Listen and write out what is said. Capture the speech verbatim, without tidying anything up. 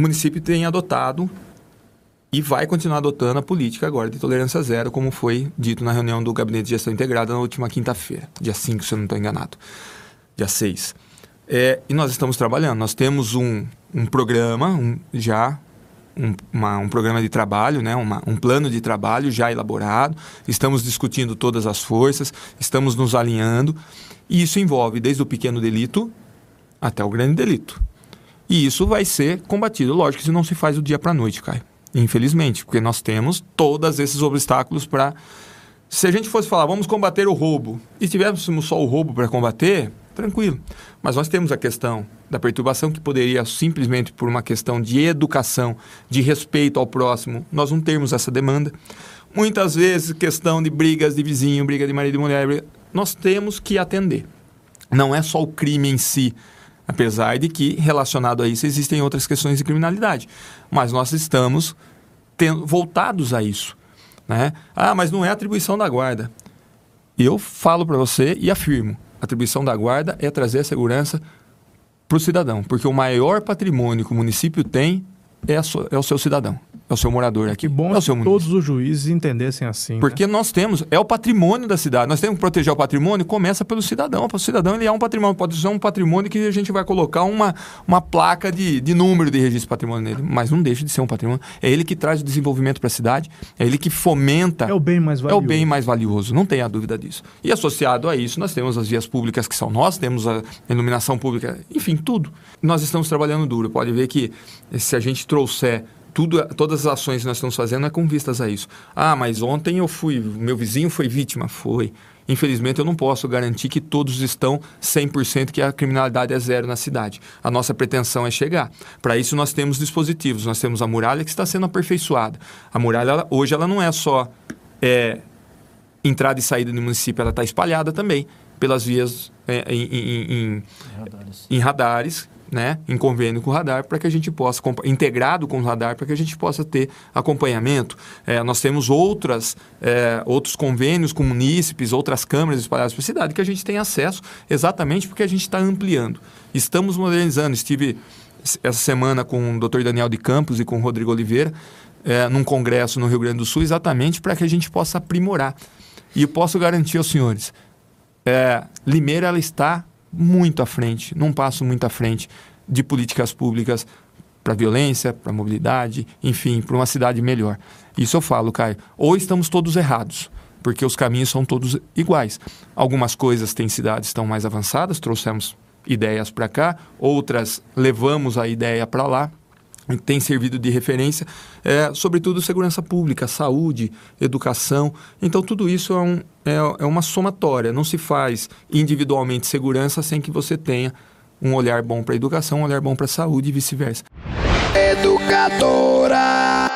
município tem adotado e vai continuar adotando a política agora de tolerância zero, como foi dito na reunião do Gabinete de Gestão Integrada na última quinta-feira, dia cinco, se eu não estou enganado, dia seis. É, e nós estamos trabalhando, nós temos um, um programa, um, já um, uma, um programa de trabalho, né? uma, um plano de trabalho já elaborado, estamos discutindo todas as forças, estamos nos alinhando, e isso envolve desde o pequeno delito até o grande delito. E isso vai ser combatido, lógico, isso não se faz do dia para a noite, Caio. Infelizmente, porque nós temos todos esses obstáculos para... Se a gente fosse falar, vamos combater o roubo, e tivéssemos só o roubo para combater, tranquilo. Mas nós temos a questão da perturbação, que poderia simplesmente por uma questão de educação, de respeito ao próximo, nós não termos essa demanda. Muitas vezes, questão de brigas de vizinho, briga de marido e mulher, briga... nós temos que atender. Não é só o crime em si, apesar de que, relacionado a isso, existem outras questões de criminalidade. Mas nós estamos tendo, voltados a isso, né? Ah, mas não é atribuição da guarda. Eu falo para você e afirmo, a atribuição da guarda é trazer a segurança para o cidadão, porque o maior patrimônio que o município tem é, a so, é o seu cidadão, é o seu morador aqui. Que bom é o seu que todos os juízes entendessem assim. Porque né? nós temos, é o patrimônio da cidade, nós temos que proteger o patrimônio, começa pelo cidadão, o cidadão ele é um patrimônio, pode ser um patrimônio que a gente vai colocar uma, uma placa de, de número de registro patrimônio nele, mas não deixa de ser um patrimônio, é ele que traz o desenvolvimento para a cidade, é ele que fomenta, é o bem mais valioso, é o bem mais valioso, não tenha dúvida disso. E associado a isso, nós temos as vias públicas que são nós, temos a iluminação pública, enfim, tudo. Nós estamos trabalhando duro, pode ver que se a gente trouxer Tudo, todas as ações que nós estamos fazendo é com vistas a isso. Ah, mas ontem eu fui, meu vizinho foi vítima. Foi. Infelizmente, eu não posso garantir que todos estão cem por cento que a criminalidade é zero na cidade. A nossa pretensão é chegar. Para isso, nós temos dispositivos. Nós temos a muralha que está sendo aperfeiçoada. A muralha, ela, hoje, ela não é só é, entrada e saída do município, ela está espalhada também pelas vias é, em, em, em, radares. em radares. Né, em convênio com o radar, para que a gente possa, integrado com o radar, para que a gente possa ter acompanhamento. É, nós temos outras, é, outros convênios com munícipes, outras câmeras espalhadas para a cidade, que a gente tem acesso exatamente porque a gente está ampliando. Estamos modernizando. Estive essa semana com o doutor Daniel de Campos e com o Rodrigo Oliveira, é, num congresso no Rio Grande do Sul, exatamente para que a gente possa aprimorar. E eu posso garantir aos senhores, é, Limeira ela está... muito à frente, num passo muito à frente de políticas públicas para violência, para mobilidade, enfim, para uma cidade melhor. Isso eu falo, Caio, ou estamos todos errados, porque os caminhos são todos iguais. Algumas coisas tem cidades que estão mais avançadas, trouxemos ideias para cá, outras levamos a ideia para lá, e tem servido de referência, é, sobretudo segurança pública, saúde, educação. Então, tudo isso é, um, é, é uma somatória. Não se faz individualmente segurança sem que você tenha um olhar bom para a educação, um olhar bom para a saúde e vice-versa. Educadora!